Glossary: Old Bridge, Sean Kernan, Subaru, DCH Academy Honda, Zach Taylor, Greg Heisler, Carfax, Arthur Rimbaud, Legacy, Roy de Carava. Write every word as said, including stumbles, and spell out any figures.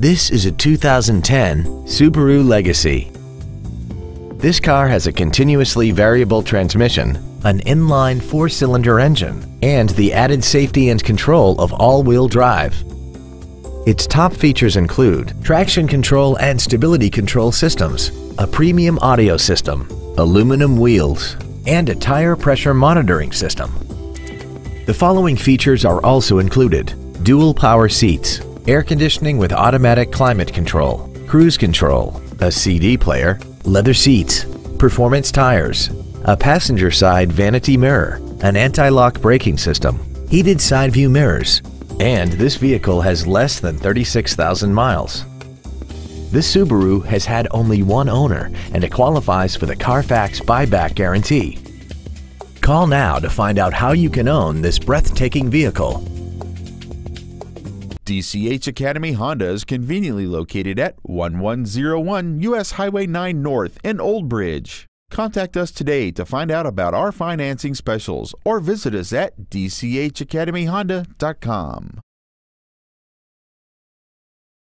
This is a two thousand ten Subaru Legacy. This car has a continuously variable transmission, an inline four-cylinder engine, and the added safety and control of all-wheel drive. Its top features include traction control and stability control systems, a premium audio system, aluminum wheels, and a tire pressure monitoring system. The following features are also included: dual power seats, air conditioning with automatic climate control, cruise control, a C D player, leather seats, performance tires, a passenger side vanity mirror, an anti-lock braking system, heated side view mirrors, and this vehicle has less than thirty-six thousand miles. This Subaru has had only one owner and it qualifies for the Carfax buyback guarantee. Call now to find out how you can own this breathtaking vehicle. D C H Academy Honda is conveniently located at one one zero one U S Highway nine North in Old Bridge. Contact us today to find out about our financing specials or visit us at D C H academy honda dot com.